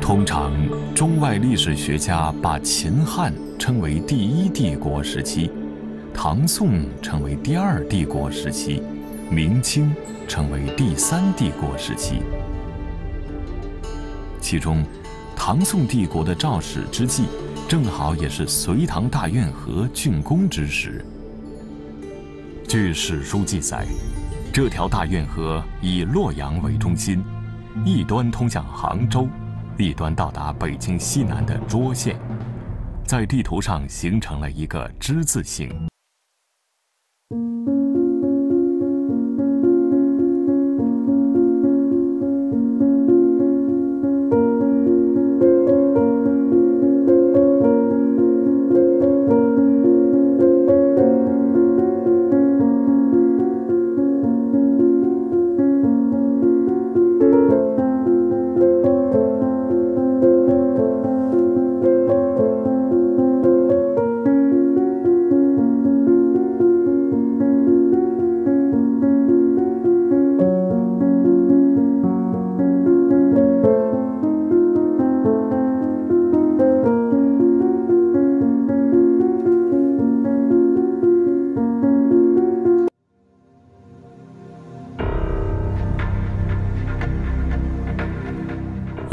通常，中外历史学家把秦汉称为第一帝国时期，唐宋称为第二帝国时期，明清称为第三帝国时期。其中，唐宋帝国的肇始之际，正好也是隋唐大运河竣工之时。据史书记载，这条大运河以洛阳为中心，一端通向杭州，一端到达北京西南的涿县，在地图上形成了一个之字形。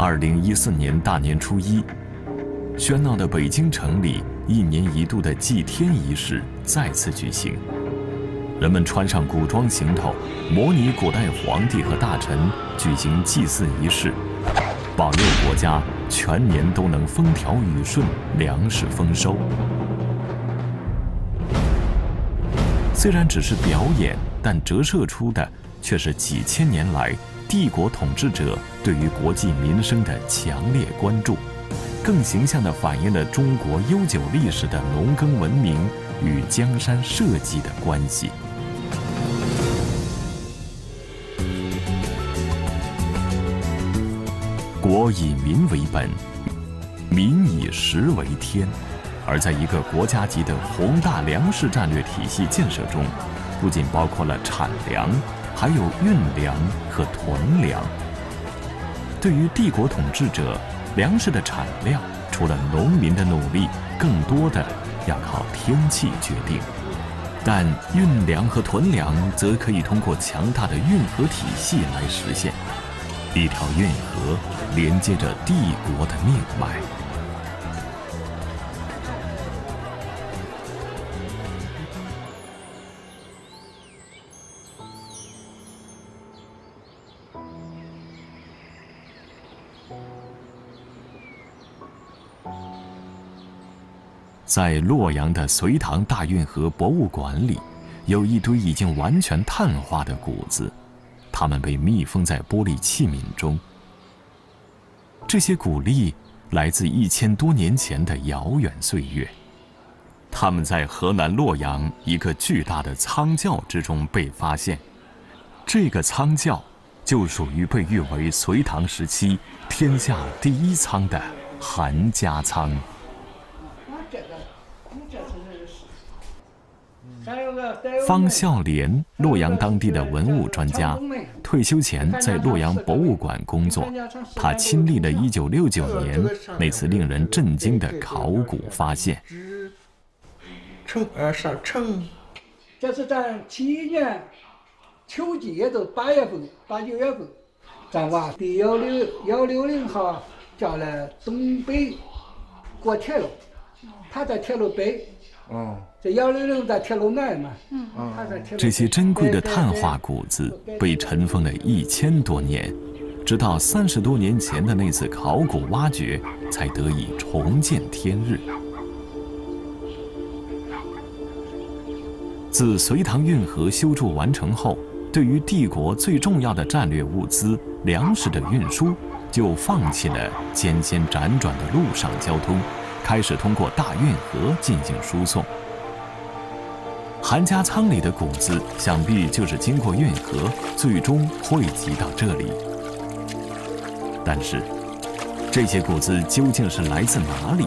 2014年大年初一，喧闹的北京城里，一年一度的祭天仪式再次举行。人们穿上古装行头，模拟古代皇帝和大臣，举行祭祀仪式，保佑国家全年都能风调雨顺、粮食丰收。虽然只是表演，但折射出的却是几千年来帝国统治者对于国计民生的强烈关注，更形象地反映了中国悠久历史的农耕文明与江山社稷的关系。国以民为本，民以食为天，而在一个国家级的宏大粮食战略体系建设中，不仅包括了产粮，还有运粮和囤粮。对于帝国统治者，粮食的产量除了农民的努力，更多的要靠天气决定。但运粮和囤粮则可以通过强大的运河体系来实现。一条运河连接着帝国的命脉。在洛阳的隋唐大运河博物馆里，有一堆已经完全碳化的谷子，它们被密封在玻璃器皿中。这些谷粒来自1000多年前的遥远岁月，它们在河南洛阳一个巨大的仓窖之中被发现。这个仓窖就属于被誉为隋唐时期天下第一仓的韩家仓。方孝廉，洛阳当地的文物专家，退休前在洛阳博物馆工作。他亲历了1969年那次令人震惊的考古发现。这是在71年秋季，都8月份、8、9月份，咱挖第160号叫了东北过铁路，他在铁路北。这160在铁路内嘛。这些珍贵的碳化谷子被尘封了1000多年，直到30多年前的那次考古挖掘才得以重见天日。自隋唐运河修筑完成后，对于帝国最重要的战略物资粮食的运输，就放弃了艰辛辗转的陆上交通，开始通过大运河进行输送。韩家仓里的谷子，想必就是经过运河，最终汇集到这里。但是，这些谷子究竟是来自哪里？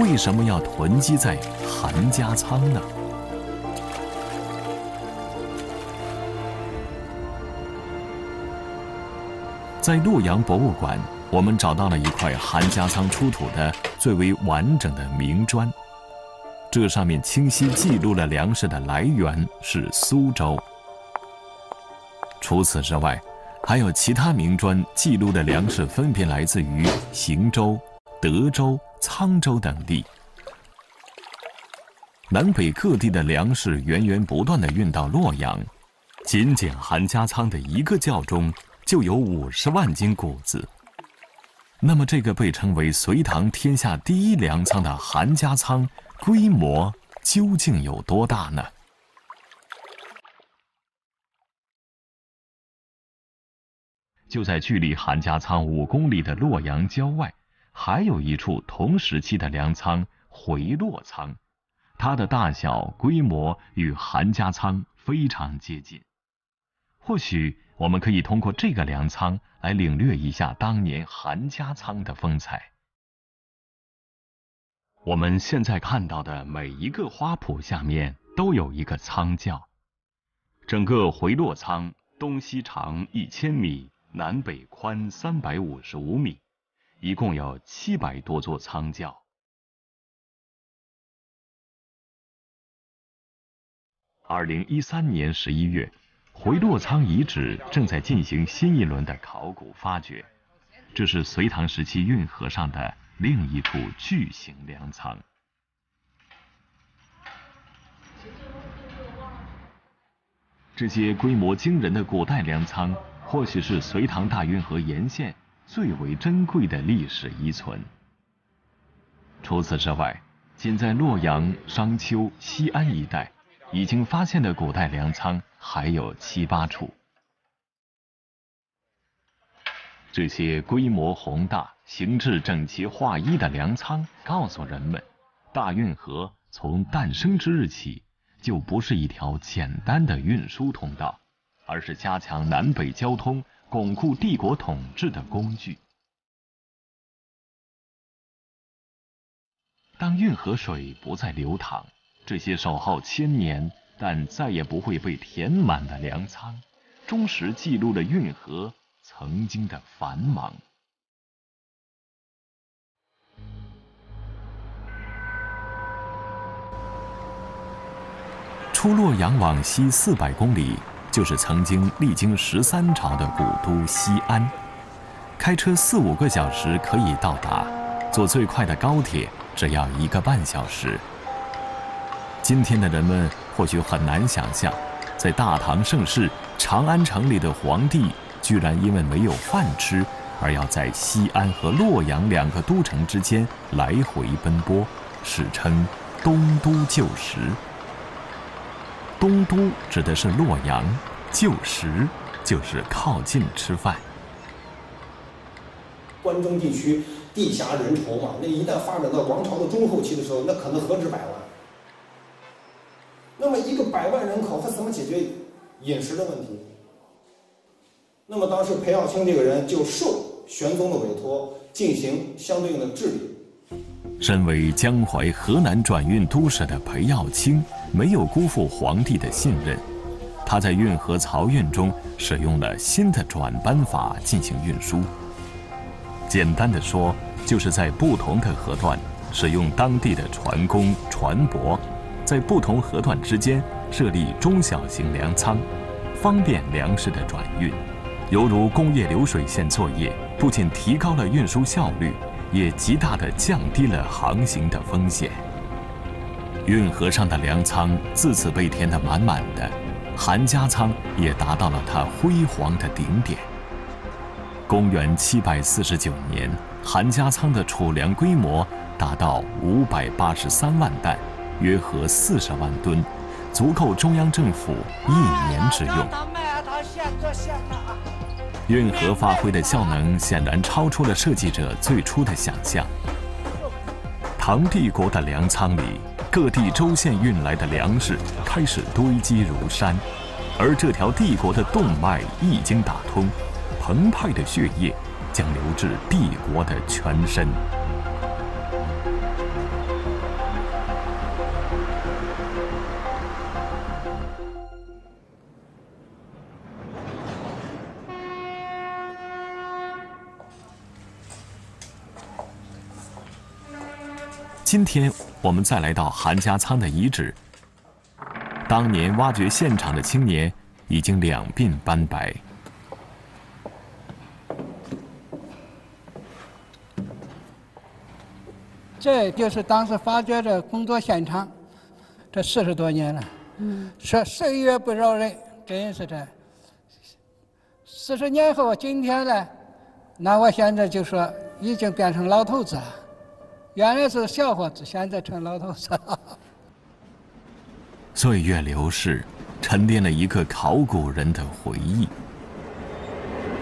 为什么要囤积在韩家仓呢？在洛阳博物馆，我们找到了一块韩家仓出土的最为完整的明砖，这上面清晰记录了粮食的来源是苏州。除此之外，还有其他明砖记录的粮食分别来自于邢州、德州、沧州等地。南北各地的粮食源源不断地运到洛阳，仅仅韩家仓的一个窖中就有50万斤谷子。 那么，这个被称为隋唐天下第一粮仓的韩家仓，规模究竟有多大呢？就在距离韩家仓5公里的洛阳郊外，还有一处同时期的粮仓——回洛仓，它的大小、规模与韩家仓非常接近。或许我们可以通过这个粮仓来领略一下当年韩家仓的风采。我们现在看到的每一个花圃下面都有一个仓窖，整个回洛仓东西长1000米，南北宽355米，一共有700多座仓窖。2013年11月。 回洛仓遗址正在进行新一轮的考古发掘，这是隋唐时期运河上的另一处巨型粮仓。这些规模惊人的古代粮仓，或许是隋唐大运河沿线最为珍贵的历史遗存。除此之外，仅在洛阳、商丘、西安一带， 已经发现的古代粮仓还有7、8处，这些规模宏大、形制整齐划一的粮仓，告诉人们，大运河从诞生之日起，就不是一条简单的运输通道，而是加强南北交通、巩固帝国统治的工具。当运河水不再流淌， 这些守候1000年但再也不会被填满的粮仓，忠实记录了运河曾经的繁忙。出洛阳往西400公里，就是曾经历经13朝的古都西安。开车4、5个小时可以到达，坐最快的高铁只要1个半小时。 今天的人们或许很难想象，在大唐盛世长安城里的皇帝，居然因为没有饭吃，而要在西安和洛阳2个都城之间来回奔波，史称“东都旧时”。东都指的是洛阳，旧时就是靠近吃饭。关中地区地狭人稠嘛，那一旦发展到王朝的中后期的时候，那可能何止百万。 那么一个100万人口，他怎么解决饮食的问题？那么当时裴耀卿这个人就受玄宗的委托，进行相对应的治理。身为江淮河南转运都使的裴耀卿，没有辜负皇帝的信任，他在运河漕运中使用了新的转班法进行运输。简单的说，就是在不同的河段使用当地的船工、船舶， 在不同河段之间设立中小型粮仓，方便粮食的转运，犹如工业流水线作业，不仅提高了运输效率，也极大地降低了航行的风险。运河上的粮仓自此被填得满满的，韩家仓也达到了它辉煌的顶点。公元749年，韩家仓的储粮规模达到583万担。 约合40万吨，足够中央政府1年之用。运河发挥的效能显然超出了设计者最初的想象。唐帝国的粮仓里，各地州县运来的粮食开始堆积如山，而这条帝国的动脉一经打通，澎湃的血液将流至帝国的全身。今天我们再来到韩家仓的遗址，当年挖掘现场的青年已经两鬓斑白。 这就是当时发掘的工作现场，这40多年了，说岁月不饶人，真是这。40年后，今天呢，那我现在就说已经变成老头子了，原来是小伙子，现在成老头子了。岁月流逝，沉淀了一个考古人的回忆，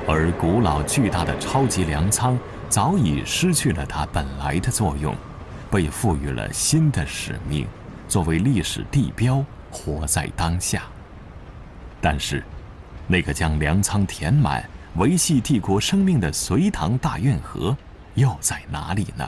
而古老巨大的超级粮仓早已失去了它本来的作用。 被赋予了新的使命，作为历史地标，活在当下。但是，那个将粮仓填满、维系帝国生命的隋唐大运河，又在哪里呢？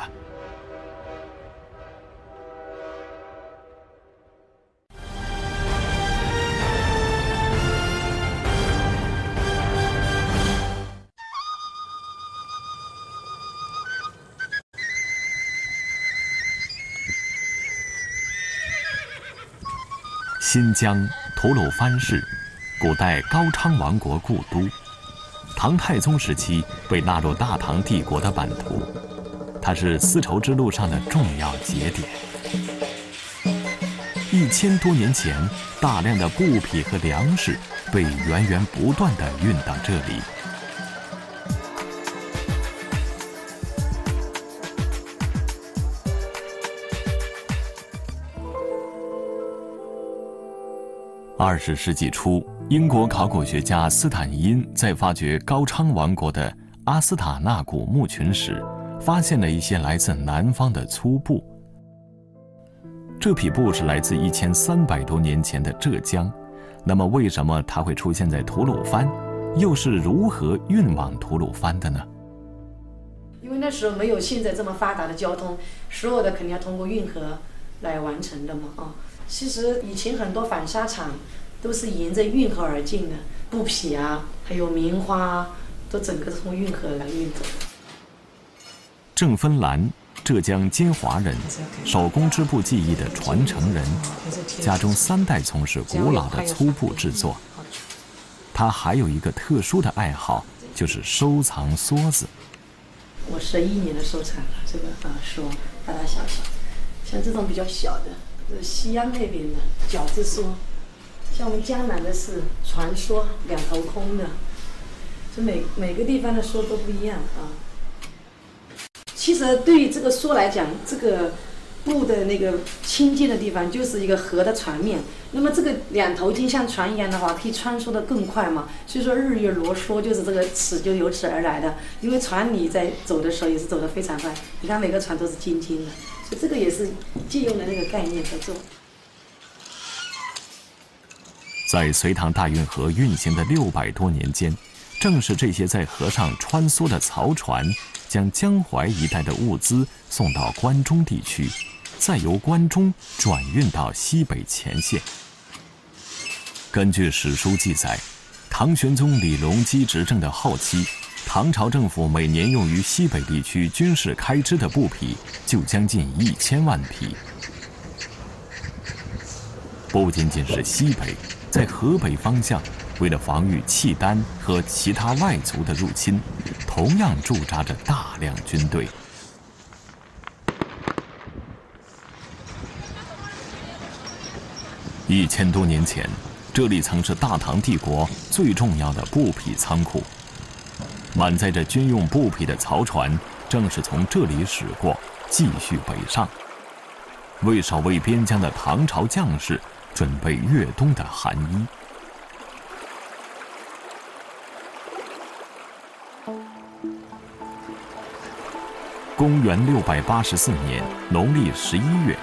新疆吐鲁番市，古代高昌王国故都，唐太宗时期被纳入大唐帝国的版图，它是丝绸之路上的重要节点。1000多年前，大量的布匹和粮食被源源不断地运到这里。 20世纪初，英国考古学家斯坦因在发掘高昌王国的阿斯塔纳古墓群时，发现了一些来自南方的粗布。这匹布是来自1300多年前的浙江，那么为什么它会出现在吐鲁番？又是如何运往吐鲁番的呢？因为那时候没有现在这么发达的交通，所有的肯定要通过运河来完成的嘛，其实以前很多纺纱厂都是沿着运河而进的，布匹啊，还有棉花啊，都整个从运河来运走。郑芬兰，浙江金华人，手工织布技艺的传承人，家中3代从事古老的粗布制作。他还有一个特殊的爱好，就是收藏梭子。我11年的收藏了这个梭，大大小小，像这种比较小的。 西安那边的饺子梭，像我们江南的是船梭，2头空的，就每个地方的梭都不一样啊。其实对于这个梭来讲，这个布的那个亲近的地方就是一个河的船面，那么这个2头经像船一样的话，可以穿梭的更快嘛。所以说日月罗梭就是这个词就由此而来的，因为船你在走的时候也是走得非常快，你看每个船都是金金的。 这个也是借用了那个概念在做。在隋唐大运河运行的600多年间，正是这些在河上穿梭的漕船，将江淮一带的物资送到关中地区，再由关中转运到西北前线。根据史书记载，唐玄宗李隆基执政的后期。 唐朝政府每年用于西北地区军事开支的布匹就将近1000万匹，不仅仅是西北，在河北方向，为了防御契丹和其他外族的入侵，同样驻扎着大量军队。1000多年前，这里曾是大唐帝国最重要的布匹仓库。 满载着军用布匹的漕船，正是从这里驶过，继续北上，为守卫边疆的唐朝将士准备越冬的寒衣。公元684年农历11月，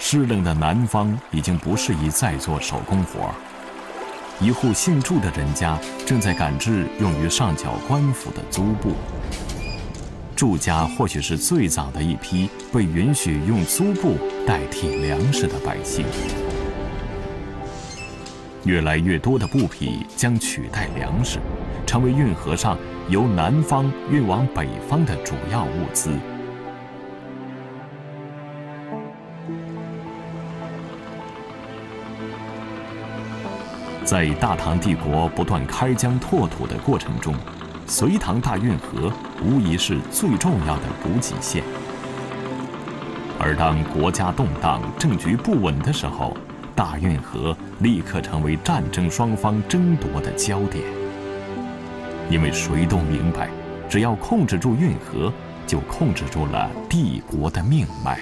湿冷的南方已经不适宜再做手工活儿。 一户姓祝的人家正在赶制用于上缴官府的租布。祝家或许是最早的一批被允许用租布代替粮食的百姓。越来越多的布匹将取代粮食，成为运河上由南方运往北方的主要物资。在大唐帝国不断开疆拓土的过程中，隋唐大运河无疑是最重要的补给线。而当国家动荡、政局不稳的时候，大运河立刻成为战争双方争夺的焦点。因为谁都明白，只要控制住运河，就控制住了帝国的命脉。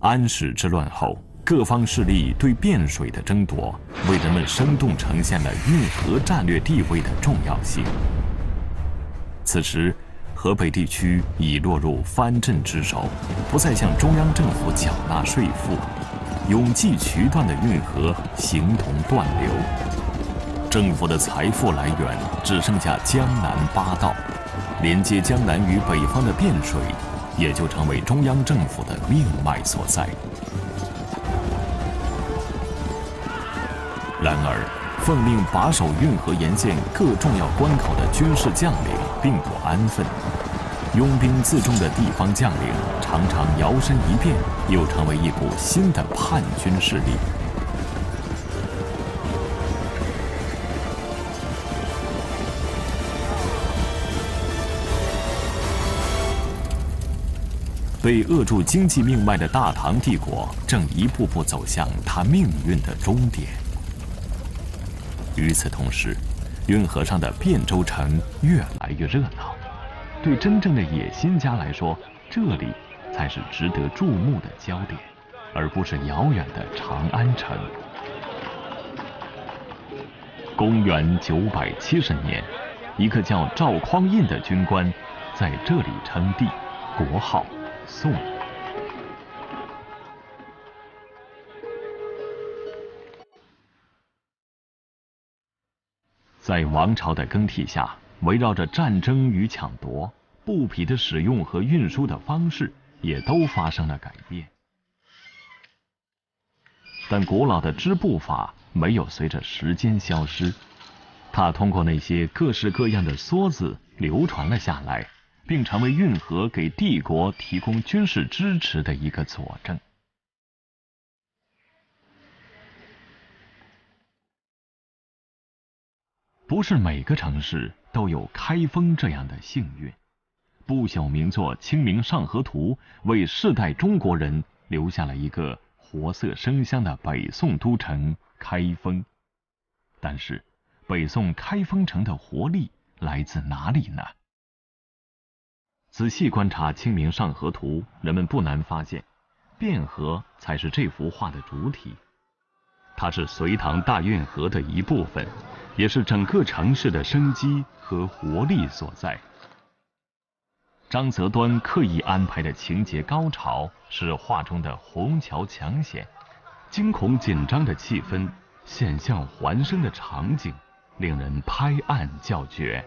安史之乱后，各方势力对汴水的争夺，为人们生动呈现了运河战略地位的重要性。此时，河北地区已落入藩镇之手，不再向中央政府缴纳税赋，永济渠段的运河形同断流，政府的财富来源只剩下江南八道，连接江南与北方的汴水。 也就成为中央政府的命脉所在。然而，奉令把守运河沿线各重要关口的军事将领并不安分，拥兵自重的地方将领常常摇身一变，又成为一股新的叛军势力。被扼住经济命脉的大唐帝国正一步步走向它命运的终点。与此同时，运河上的汴州城越来越热闹。对真正的野心家来说，这里才是值得注目的焦点，而不是遥远的长安城。公元970年，一个叫赵匡胤的军官在这里称帝，国号 宋。在王朝的更替下，围绕着战争与抢夺，布匹的使用和运输的方式也都发生了改变。但古老的织布法没有随着时间消失，它通过那些各式各样的梭子流传了下来， 并成为运河给帝国提供军事支持的一个佐证。不是每个城市都有开封这样的幸运。不朽名作《清明上河图》为世代中国人留下了一个活色生香的北宋都城开封。但是，北宋开封城的活力来自哪里呢？ 仔细观察《清明上河图》，人们不难发现，汴河才是这幅画的主体。它是隋唐大运河的一部分，也是整个城市的生机和活力所在。张择端刻意安排的情节高潮是画中的虹桥抢险，惊恐紧张的气氛，险象环生的场景，令人拍案叫绝。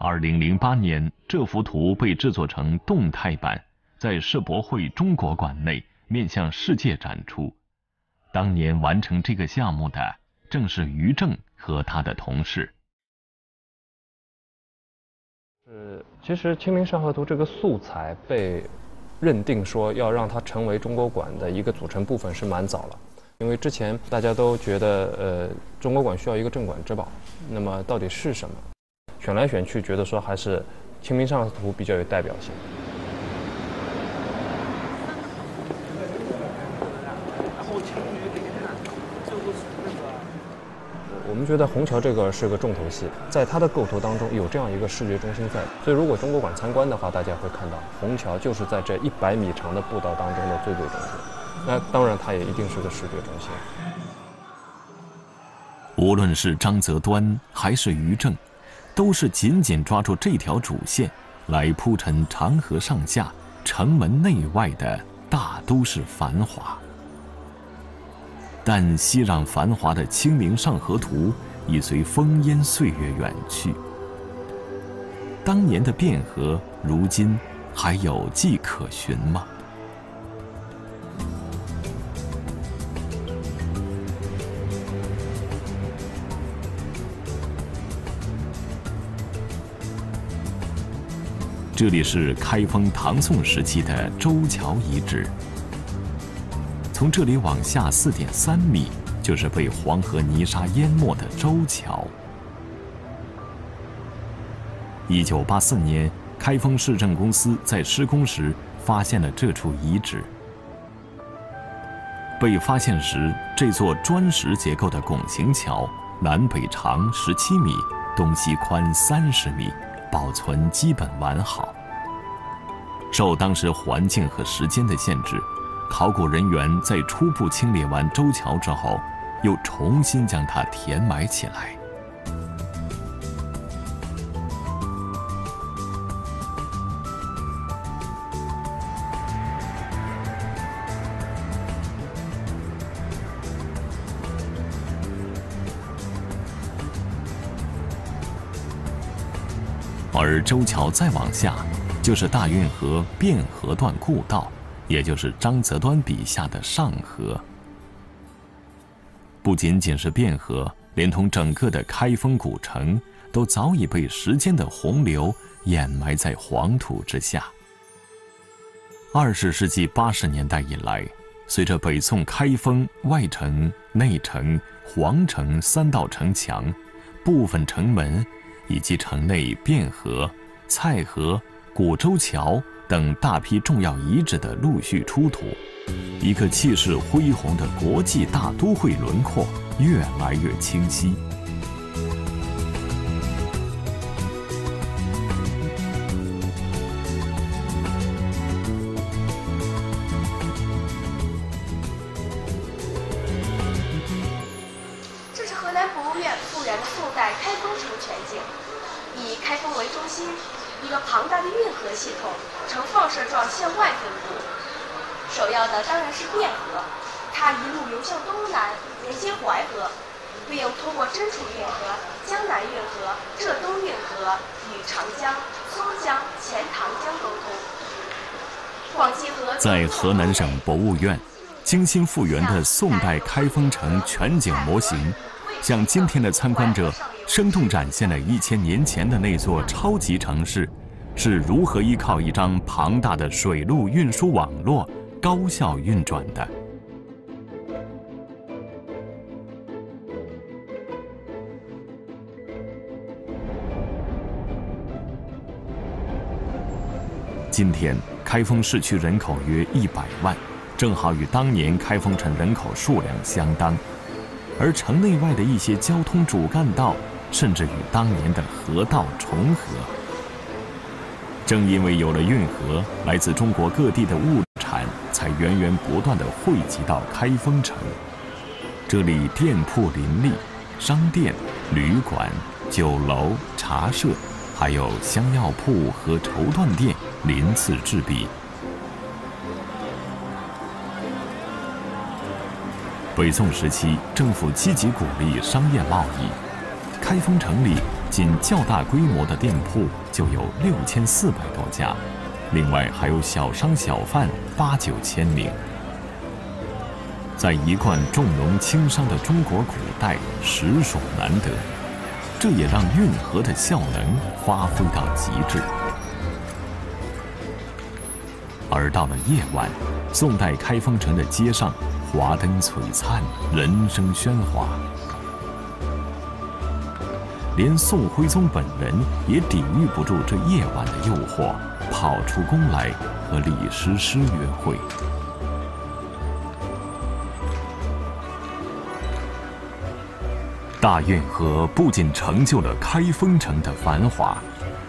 2008年，这幅图被制作成动态版，在世博会中国馆内面向世界展出。当年完成这个项目的正是于正和他的同事。其实《清明上河图》这个素材被认定说要让它成为中国馆的一个组成部分是蛮早了。 因为之前大家都觉得，中国馆需要一个镇馆之宝，那么到底是什么？选来选去，觉得说还是《清明上河图》比较有代表性。我们觉得虹桥这个是个重头戏，在它的构图当中有这样一个视觉中心在，所以如果中国馆参观的话，大家会看到虹桥就是在这100米长的步道当中的最中心。 那当然，它也一定是个视觉中心。无论是张择端还是于正，都是紧紧抓住这条主线，来铺陈长河上下、城门内外的大都市繁华。但熙攘繁华的《清明上河图》已随风烟岁月远去。当年的汴河，如今还有迹可循吗？这里是开封唐宋时期的周桥遗址。从这里往下4.3米，就是被黄河泥沙淹没的周桥。1984年，开封市政公司在施工时发现了这处遗址。被发现时，这座砖石结构的拱形桥，南北长17米，东西宽30米。 保存基本完好。受当时环境和时间的限制，考古人员在初步清理完周桥之后，又重新将它填埋起来。而周桥再往下，就是大运河汴河段故道，也就是张择端笔下的上河。不仅仅是汴河，连同整个的开封古城，都早已被时间的洪流掩埋在黄土之下。20世纪80年代以来，随着北宋开封外城、内城、皇城3道城墙，部分城门， 以及城内汴河、蔡河、古周桥等大批重要遗址的陆续出土，一个气势恢宏的国际大都会轮廓越来越清晰。这是河南博物院复原的宋代开封城全景。 以开封为中心，一个庞大的运河系统呈放射状向外分布。首要的当然是汴河，它一路流向东南，连接淮河，并通过真楚运河、江南运河、浙东运河与长江、松江、钱塘江沟通。广济河在河南省博物院精心复原的宋代开封城全景模型，向今天的参观者 生动展现了1000年前的那座超级城市是如何依靠一张庞大的水路运输网络高效运转的。今天，开封市区人口约100万，正好与当年开封城人口数量相当，而城内外的一些交通主干道 甚至与当年的河道重合。正因为有了运河，来自中国各地的物产才源源不断地汇集到开封城。这里店铺林立，商店、旅馆、酒楼、茶社，还有香药铺和绸缎店鳞次栉比。北宋时期，政府积极鼓励商业贸易。 开封城里仅较大规模的店铺就有6400多家，另外还有小商小贩8、9千名。在一贯重农轻商的中国古代，实属难得，这也让运河的效能发挥到极致。而到了夜晚，宋代开封城的街上华灯璀璨，人声喧哗。 连宋徽宗本人也抵御不住这夜晚的诱惑，跑出宫来和李师师约会。大运河不仅成就了开封城的繁华，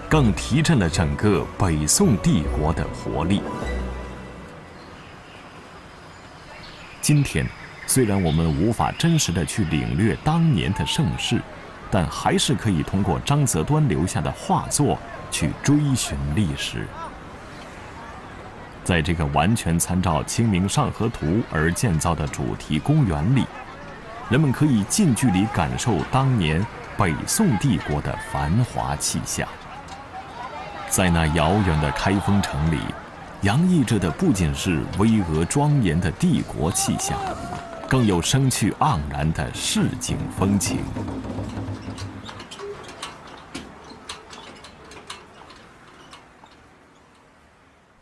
更提振了整个北宋帝国的活力。今天，虽然我们无法真实的去领略当年的盛世， 但还是可以通过张择端留下的画作去追寻历史。在这个完全参照《清明上河图》而建造的主题公园里，人们可以近距离感受当年北宋帝国的繁华气象。在那遥远的开封城里，洋溢着的不仅是巍峨庄严的帝国气象，更有生趣盎然的市井风情。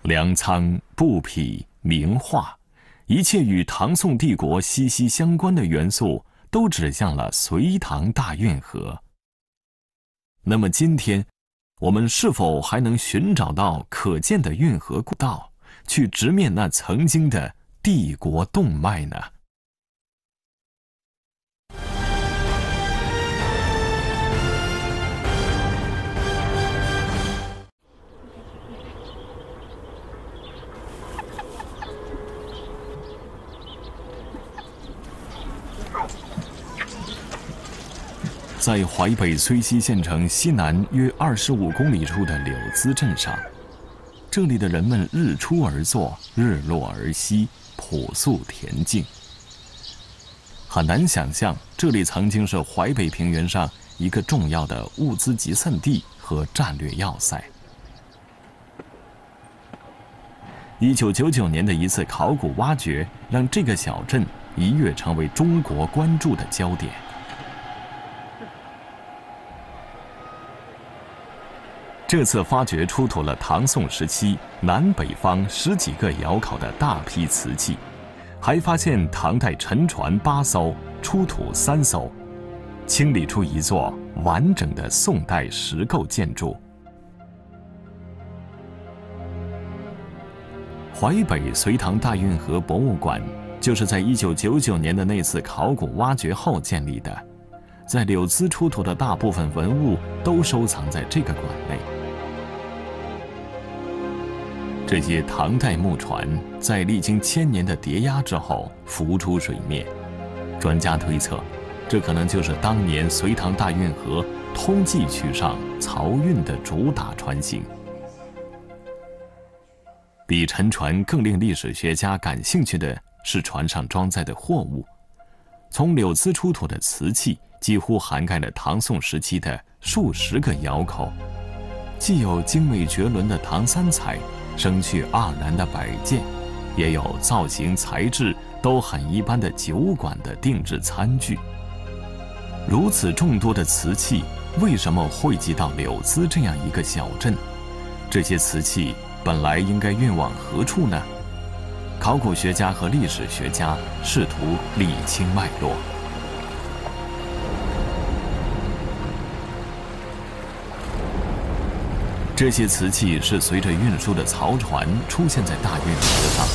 粮仓、布匹、名画，一切与唐宋帝国息息相关的元素，都指向了隋唐大运河。那么今天，我们是否还能寻找到可见的运河古道，去直面那曾经的帝国动脉呢？ 在淮北睢溪县城西南约25公里处的柳滋镇上，这里的人们日出而作，日落而息，朴素恬静。很难想象，这里曾经是淮北平原上一个重要的物资集散地和战略要塞。1999年的一次考古挖掘，让这个小镇一跃成为中国关注的焦点。 这次发掘出土了唐宋时期南北方10几个窑烤的大批瓷器，还发现唐代沉船8艘，出土3艘，清理出一座完整的宋代石构建筑。淮北隋唐大运河博物馆就是在1999年的那次考古挖掘后建立的，在柳滋出土的大部分文物都收藏在这个馆内。 这些唐代木船在历经1000年的叠压之后浮出水面，专家推测，这可能就是当年隋唐大运河通济区上漕运的主打船型。比沉船更令历史学家感兴趣的是船上装载的货物，从柳滋出土的瓷器几乎涵盖了唐宋时期的数十个窑口，既有精美绝伦的唐三彩。 生趣盎然的摆件，也有造型材质都很一般的酒馆的定制餐具。如此众多的瓷器，为什么汇集到柳滋这样一个小镇？这些瓷器本来应该运往何处呢？考古学家和历史学家试图理清脉络。 这些瓷器是随着运输的漕船出现在大运河上，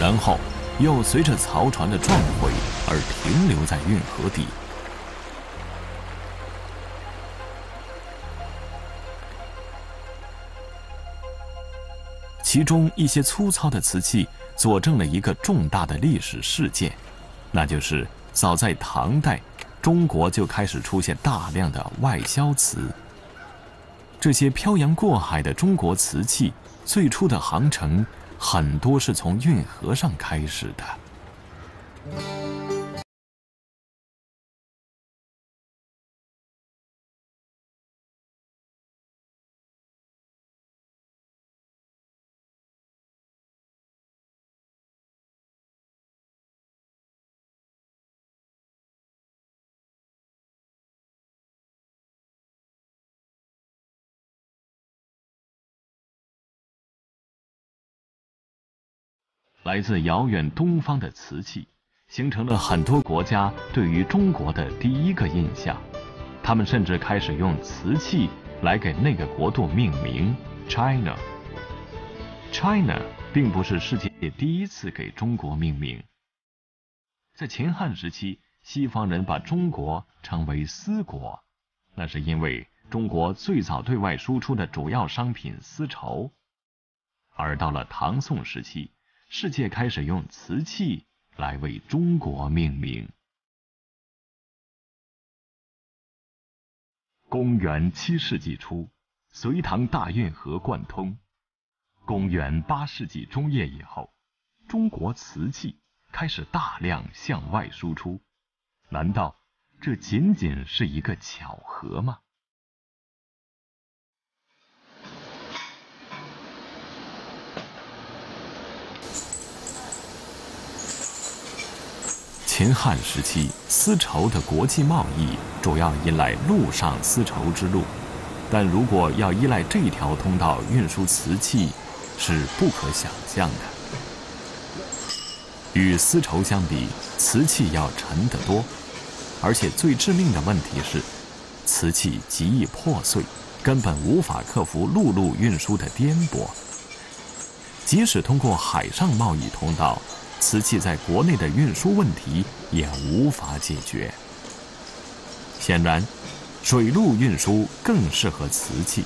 然后又随着漕船的撞毁而停留在运河底。其中一些粗糙的瓷器佐证了一个重大的历史事件，那就是早在唐代，中国就开始出现大量的外销瓷。 这些漂洋过海的中国瓷器，最初的航程很多是从运河上开始的。来自遥远东方的瓷器，形成了很多国家对于中国的第一个印象。他们甚至开始用瓷器来给那个国度命名 China。China 并不是世界第一次给中国命名。在秦汉时期，西方人把中国称为丝国，那是因为中国最早对外输出的主要商品丝绸。而到了唐宋时期， 世界开始用瓷器来为中国命名。公元7世纪初，隋唐大运河贯通。公元8世纪中叶以后，中国瓷器开始大量向外输出。难道这仅仅是一个巧合吗？ 秦汉时期，丝绸的国际贸易主要依赖陆上丝绸之路，但如果要依赖这条通道运输瓷器，是不可想象的。与丝绸相比，瓷器要沉得多，而且最致命的问题是，瓷器极易破碎，根本无法克服陆路运输的颠簸。即使通过海上贸易通道，瓷器在国内的运输问题也无法解决。显然，水路运输更适合瓷器。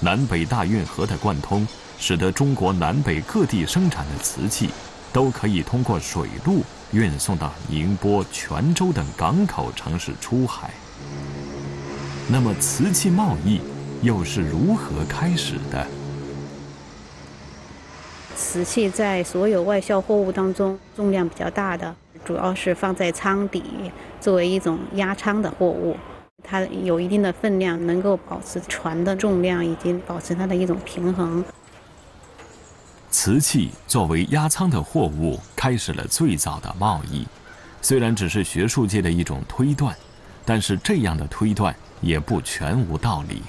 南北大运河的贯通，使得中国南北各地生产的瓷器都可以通过水路运送到宁波、泉州等港口城市出海。那么，瓷器贸易又是如何开始的？瓷器在所有外销货物当中重量比较大的，主要是放在舱底作为一种压舱的货物，它有一定的分量，能够保持船的重量以及保持它的一种平衡。瓷器作为压舱的货物，开始了最早的贸易。虽然只是学术界的一种推断，但是这样的推断也不全无道理。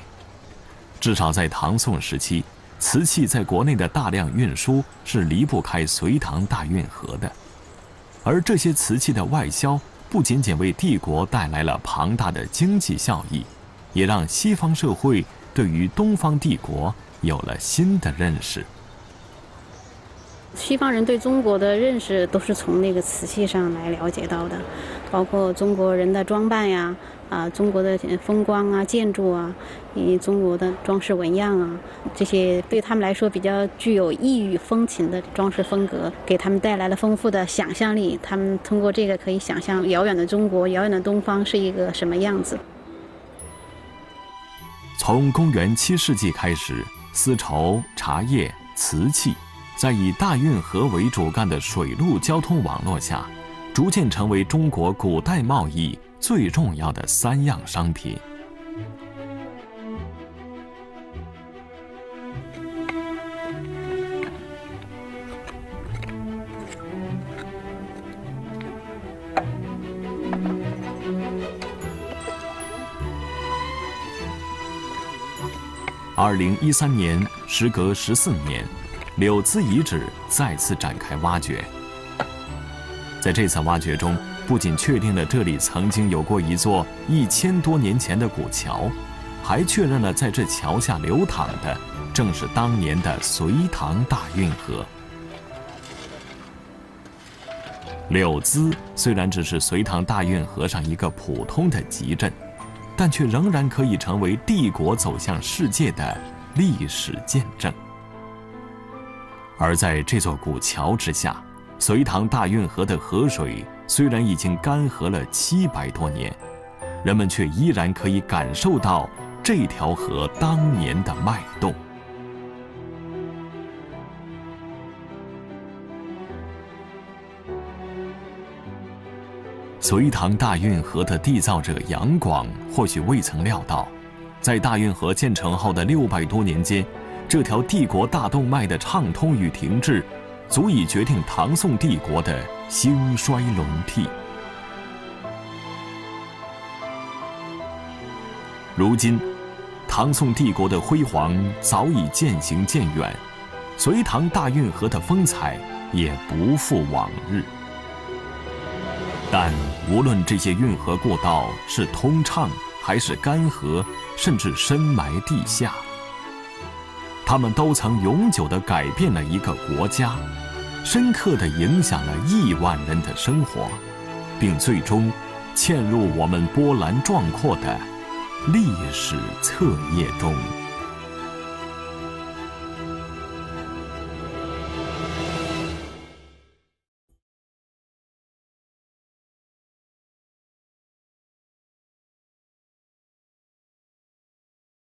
至少在唐宋时期，瓷器在国内的大量运输是离不开隋唐大运河的，而这些瓷器的外销不仅仅为帝国带来了庞大的经济效益，也让西方社会对于东方帝国有了新的认识。西方人对中国的认识都是从那个瓷器上来了解到的，包括中国人的装扮呀，中国的风光啊、建筑啊，以中国的装饰纹样啊，这些对他们来说比较具有异域风情的装饰风格，给他们带来了丰富的想象力。他们通过这个可以想象遥远的中国、遥远的东方是一个什么样子。从公元7世纪开始，丝绸、茶叶、瓷器，在以大运河为主干的水路交通网络下，逐渐成为中国古代贸易最重要的3样商品。2013年，时隔14年。柳兹遗址再次展开挖掘。在这次挖掘中，不仅确定了这里曾经有过一座1000多年前的古桥，还确认了在这桥下流淌的正是当年的隋唐大运河。柳兹虽然只是隋唐大运河上一个普通的集镇，但却仍然可以成为帝国走向世界的历史见证。而在这座古桥之下，隋唐大运河的河水虽然已经干涸了700多年，人们却依然可以感受到这条河当年的脉动。隋唐大运河的缔造者杨广或许未曾料到，在大运河建成后的600多年间，这条帝国大动脉的畅通与停滞，足以决定唐宋帝国的兴衰轮替。如今，唐宋帝国的辉煌早已渐行渐远，隋唐大运河的风采也不复往日。但无论这些运河故道是通畅，还是干涸，甚至深埋地下，他们都曾永久地改变了一个国家，深刻地影响了亿万人的生活，并最终嵌入我们波澜壮阔的历史册页中。